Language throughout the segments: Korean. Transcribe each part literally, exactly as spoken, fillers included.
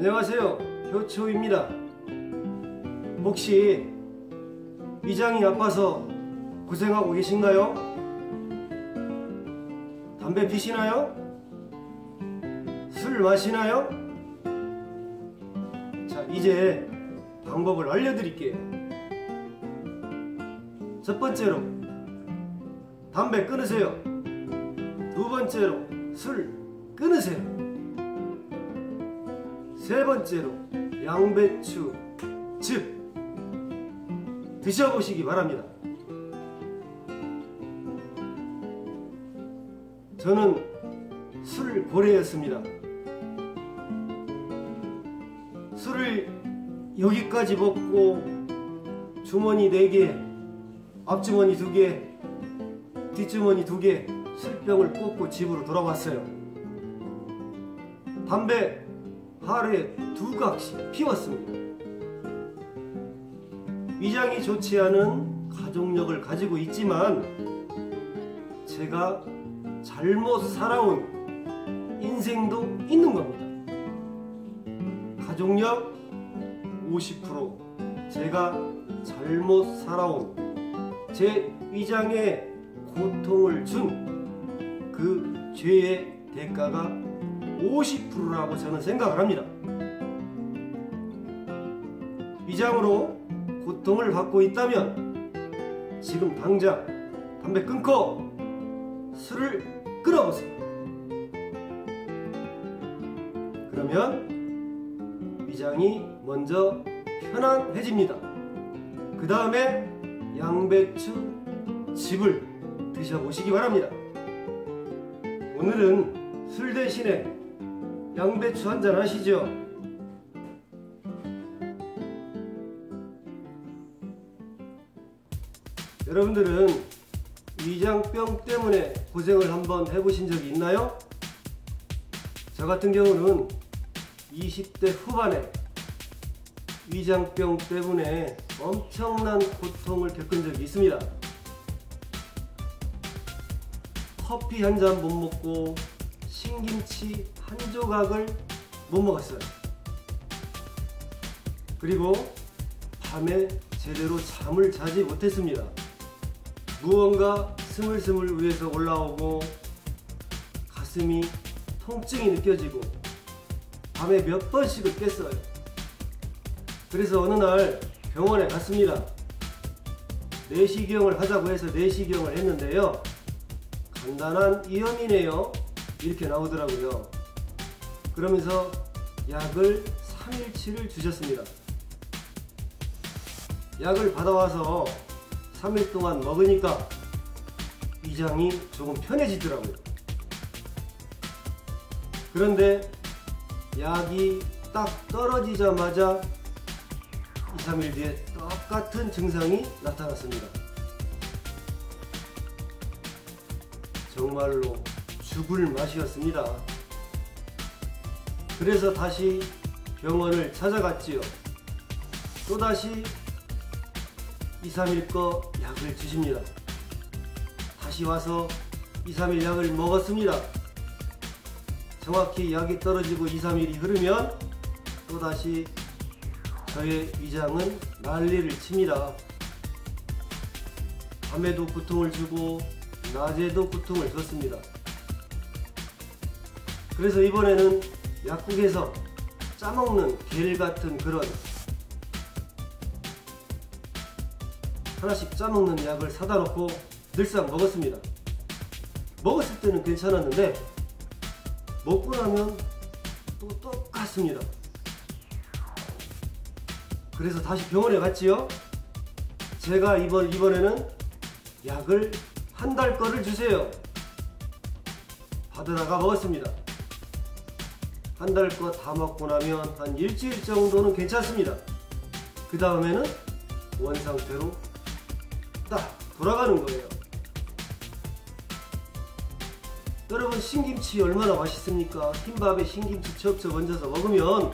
안녕하세요, 효초입니다. 혹시 위장이 아파서 고생하고 계신가요? 담배 피시나요? 술 마시나요? 자, 이제 방법을 알려드릴게요. 첫 번째로 담배 끊으세요. 두 번째로 술 끊으세요. 세 번째로 양배추 즙 드셔보시기 바랍니다. 저는 술 고래였습니다. 술을 여기까지 먹고 주머니 네 개, 앞주머니 두 개, 뒷주머니 두 개, 술병을 꽂고 집으로 돌아왔어요. 담배 하루에 두 각씩 피웠습니다. 위장이 좋지 않은 가족력을 가지고 있지만 제가 잘못 살아온 인생도 있는 겁니다. 가족력 오십 퍼센트, 제가 잘못 살아온, 제 위장에 고통을 준 그 죄의 대가가 오십 퍼센트라고 저는 생각을 합니다. 위장으로 고통을 받고 있다면 지금 당장 담배 끊고 술을 끊어보세요. 그러면 위장이 먼저 편안해집니다. 그 다음에 양배추 즙을 드셔보시기 바랍니다. 오늘은 술 대신에 양배추 한잔 하시죠. 여러분들은 위장병 때문에 고생을 한번 해보신 적이 있나요? 저 같은 경우는 이십 대 후반에 위장병 때문에 엄청난 고통을 겪은 적이 있습니다. 커피 한 잔 못 먹고 신김치 한 조각을 못 먹었어요. 그리고 밤에 제대로 잠을 자지 못했습니다. 무언가 스물스물 위에서 올라오고 가슴이 통증이 느껴지고 밤에 몇 번씩은 깼어요. 그래서 어느 날 병원에 갔습니다. 내시경을 하자고 해서 내시경을 했는데요, 간단한 이염이네요 이렇게 나오더라고요. 그러면서 약을 삼 일치를 주셨습니다. 약을 받아와서 삼 일 동안 먹으니까 위장이 조금 편해지더라고요. 그런데 약이 딱 떨어지자마자 이, 삼 일 뒤에 똑같은 증상이 나타났습니다. 정말로 죽을 맛이었습니다. 그래서 다시 병원을 찾아갔지요. 또다시 이, 삼 일 거 약을 주십니다. 다시 와서 이, 삼 일 약을 먹었습니다. 정확히 약이 떨어지고 이, 삼 일이 흐르면 또다시 저의 위장은 난리를 칩니다. 밤에도 고통을 주고 낮에도 고통을 줬습니다. 그래서 이번에는 약국에서 짜먹는 겔 같은 그런 하나씩 짜먹는 약을 사다 놓고 늘상 먹었습니다. 먹었을 때는 괜찮았는데 먹고 나면 또 똑같습니다. 그래서 다시 병원에 갔지요. 제가 이번, 이번에는 약을 한 달 거를 주세요. 받으다가 먹었습니다. 한 달 거 다 먹고 나면 한 일주일 정도는 괜찮습니다. 그 다음에는 원상태로 딱 돌아가는 거예요. 여러분, 신김치 얼마나 맛있습니까? 흰밥에 신김치 척척 얹어서 먹으면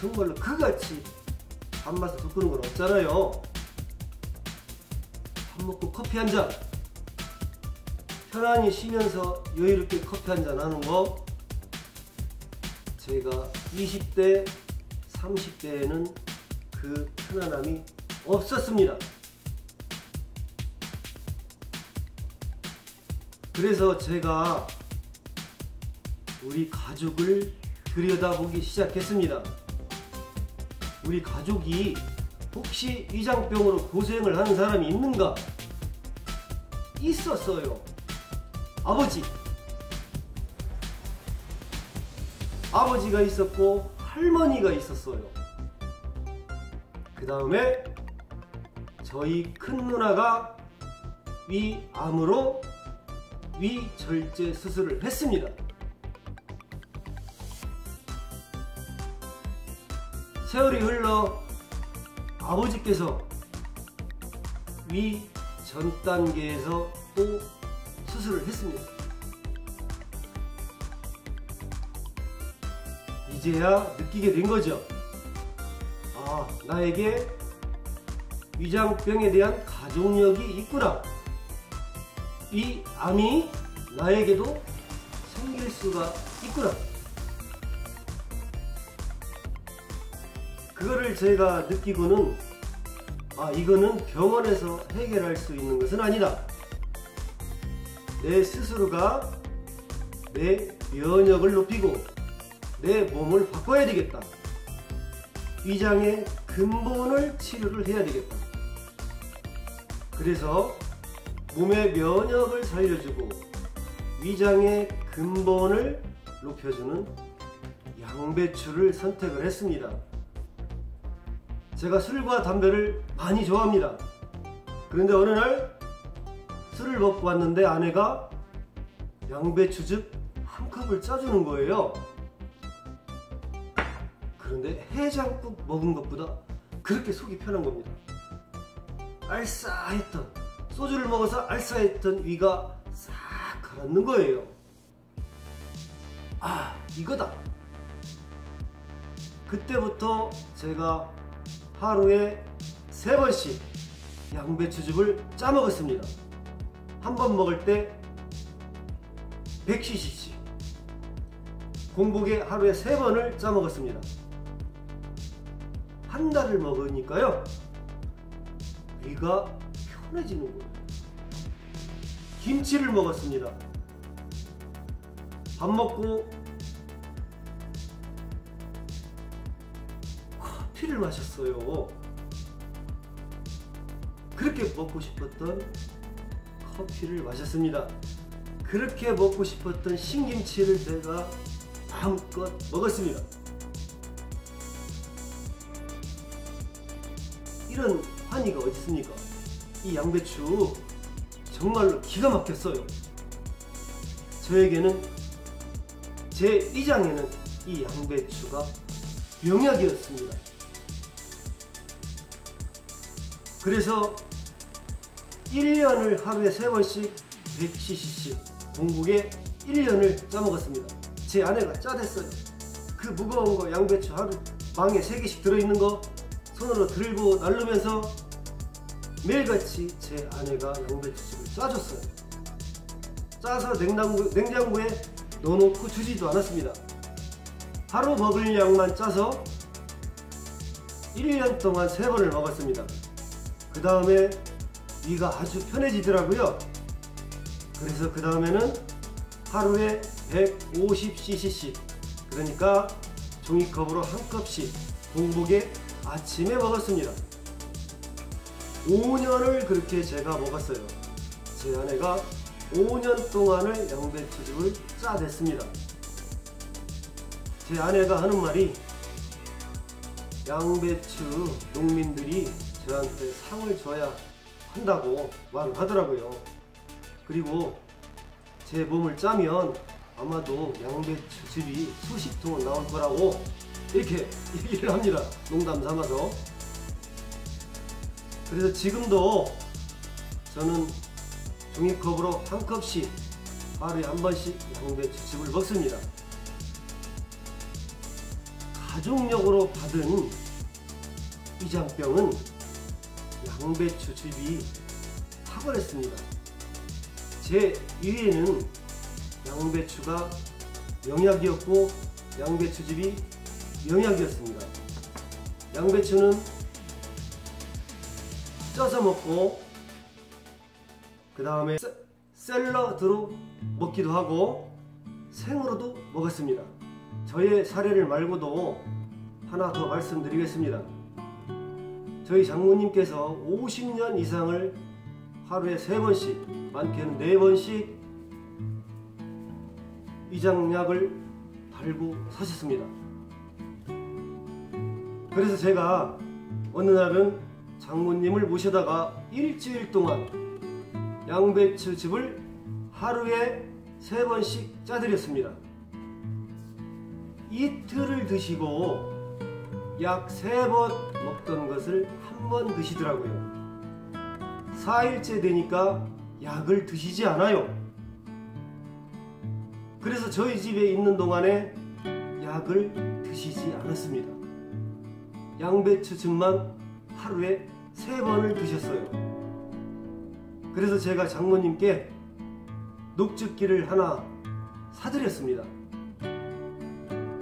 정말로 그같이 밥맛을 돋구는 건 없잖아요. 밥 먹고 커피 한 잔, 편안히 쉬면서 여유롭게 커피 한 잔 하는 거 제가 이십 대, 삼십 대에는 그 편안함이 없었습니다. 그래서 제가 우리 가족을 들여다보기 시작했습니다. 우리 가족이 혹시 위장병으로 고생을 하는 사람이 있는가? 있었어요. 아버지. 아버지가 있었고 할머니가 있었어요. 그 다음에 저희 큰 누나가 위암으로 위절제 수술을 했습니다. 세월이 흘러 아버지께서 위 전 단계에서 또 수술을 했습니다. 이제야 느끼게 된 거죠. 아, 나에게 위장병에 대한 가족력이 있구나. 이 암이 나에게도 생길 수가 있구나. 그거를 제가 느끼고는, 아, 이거는 병원에서 해결할 수 있는 것은 아니다. 내 스스로가 내 면역을 높이고 내 몸을 바꿔야 되겠다. 위장의 근본을 치료를 해야 되겠다. 그래서 몸의 면역을 살려주고 위장의 근본을 높여주는 양배추를 선택을 했습니다. 제가 술과 담배를 많이 좋아합니다. 그런데 어느 날 술을 먹고 왔는데 아내가 양배추즙 한 컵을 짜주는 거예요. 그런데 해장국 먹은 것보다 그렇게 속이 편한 겁니다. 알싸했던, 소주를 먹어서 알싸했던 위가 싹 가라앉는 거예요. 아, 이거다. 그때부터 제가 하루에 세 번씩 양배추즙을 짜 먹었습니다. 한 번 먹을 때 백 씨씨씩, 공복에 하루에 세 번을 짜 먹었습니다. 한 달을 먹으니까요, 위가 편해지는 거예요. 김치를 먹었습니다. 밥 먹고 커피를 마셨어요. 그렇게 먹고 싶었던 커피를 마셨습니다. 그렇게 먹고 싶었던 신김치를 제가 마음껏 먹었습니다. 이런 환희가 어디 있습니까? 이 양배추 정말로 기가 막혔어요. 저에게는, 제 위장에는 이 양배추가 명약이었습니다. 그래서 일 년을 하루에 세 번씩 백 씨씨씩 공복에 일 년을 짜먹었습니다. 제 아내가 짜댔어요. 그 무거운 거, 양배추 하루 망에 세 개씩 들어있는 거 손으로 들고 날르면서 매일같이 제 아내가 양배추즙을 짜줬어요. 짜서 냉장구, 냉장고에 넣어놓고 주지도 않았습니다. 하루 먹을 양만 짜서 일 년 동안 세 번을 먹었습니다. 그 다음에 위가 아주 편해지더라고요. 그래서 그 다음에는 하루에 백오십 씨씨씩, 그러니까 종이컵으로 한 컵씩 공복에 아침에 먹었습니다. 오 년을 그렇게 제가 먹었어요. 제 아내가 오 년 동안을 양배추즙을 짜댔습니다. 제 아내가 하는 말이, 양배추 농민들이 저한테 상을 줘야 한다고 말을 하더라고요. 그리고 제 몸을 짜면 아마도 양배추즙이 수십 통은 나올 거라고 이렇게 얘기를 합니다. 농담 삼아서. 그래서 지금도 저는 종이컵으로 한 컵씩 하루에 한 번씩 양배추즙을 먹습니다. 가족력으로 받은 위장병은 양배추즙이 탁월했습니다. 제 위에는 양배추가 명약이었고 양배추즙이 명약이었습니다. 양배추는 쪄서 먹고 그 다음에 샐러드로 먹기도 하고 생으로도 먹었습니다. 저의 사례를 말고도 하나 더 말씀드리겠습니다. 저희 장모님께서 오십 년 이상을 하루에 세 번씩, 많게는 네 번씩 위장약을 달고 사셨습니다. 그래서 제가 어느 날은 장모님을 모셔다가 일주일 동안 양배추즙을 하루에 세 번씩 짜드렸습니다. 이틀을 드시고 약 세 번 먹던 것을 한 번 드시더라고요. 사 일째 되니까 약을 드시지 않아요. 그래서 저희 집에 있는 동안에 약을 드시지 않았습니다. 양배추즙만 하루에 세 번을 드셨어요. 그래서 제가 장모님께 녹즙기를 하나 사드렸습니다.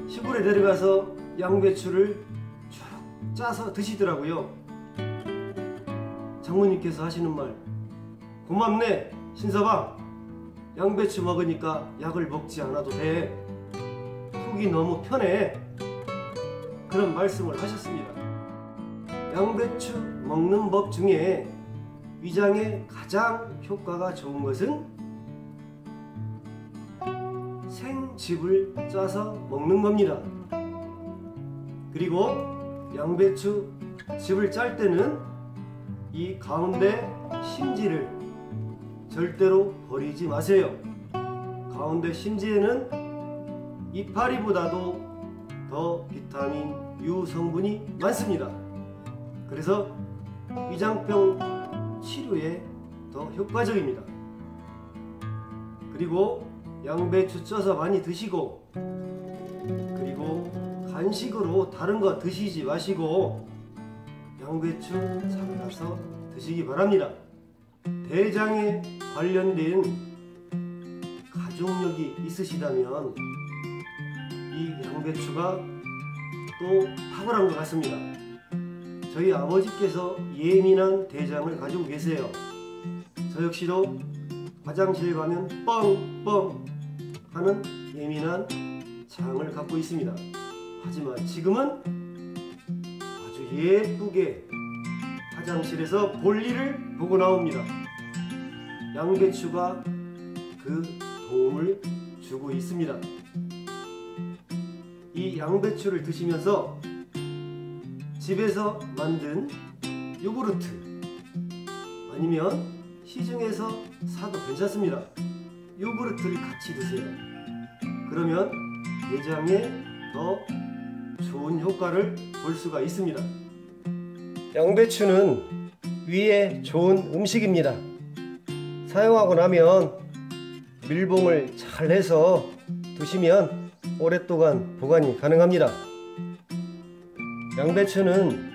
시골에 내려가서 양배추를 쭉 짜서 드시더라고요. 장모님께서 하시는 말, 고맙네 신서방, 양배추 먹으니까 약을 먹지 않아도 돼, 속이 너무 편해, 그런 말씀을 하셨습니다. 양배추 먹는 법 중에 위장에 가장 효과가 좋은 것은 생즙을 짜서 먹는 겁니다. 그리고 양배추 즙을 짤 때는 이 가운데 심지를 절대로 버리지 마세요. 가운데 심지에는 이파리보다도 더 비타민 유 성분이 많습니다. 그래서 위장병 치료에 더 효과적입니다. 그리고 양배추 쪄서 많이 드시고, 그리고 간식으로 다른 거 드시지 마시고 양배추 삶아서 드시기 바랍니다. 대장에 관련된 가족력이 있으시다면 이 양배추가 또 탁월한 것 같습니다. 저희 아버지께서 예민한 대장을 가지고 계세요. 저 역시도 화장실 가면 뻥뻥 하는 예민한 장을 갖고 있습니다. 하지만 지금은 아주 예쁘게 화장실에서 볼일을 보고 나옵니다. 양배추가 그 도움을 주고 있습니다. 이 양배추를 드시면서 집에서 만든 요구르트 아니면 시중에서 사도 괜찮습니다. 요구르트를 같이 드세요. 그러면 내장에 더 좋은 효과를 볼 수가 있습니다. 양배추는 위에 좋은 음식입니다. 사용하고 나면 밀봉을 잘 해서 드시면 오랫동안 보관이 가능합니다. 양배추는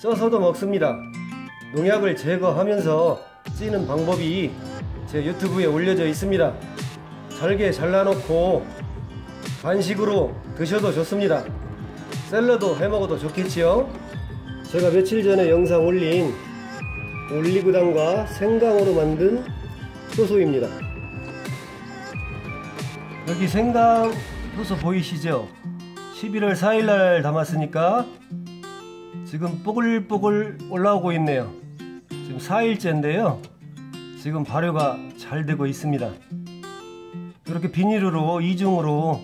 쪄서도 먹습니다. 농약을 제거하면서 찌는 방법이 제 유튜브에 올려져 있습니다. 잘게 잘라놓고 간식으로 드셔도 좋습니다. 샐러드 해먹어도 좋겠지요. 제가 며칠 전에 영상 올린 올리고당과 생강으로 만든 효소입니다. 여기 생강 효소 보이시죠? 십일월 사일날 담았으니까 지금 뽀글뽀글 올라오고 있네요. 지금 사 일째인데요. 지금 발효가 잘 되고 있습니다. 이렇게 비닐으로 이중으로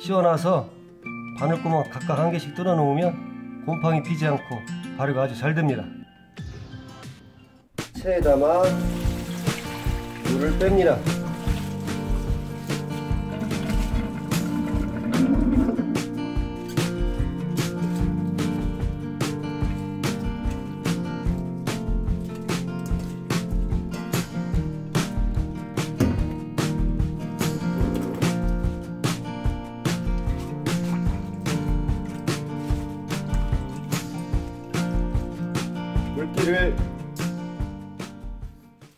씌워놔서 바늘구멍 각각 한 개씩 뚫어 놓으면 곰팡이 피지 않고 발효가 아주 잘 됩니다. 체에 담아 물을 뺍니다. 물기를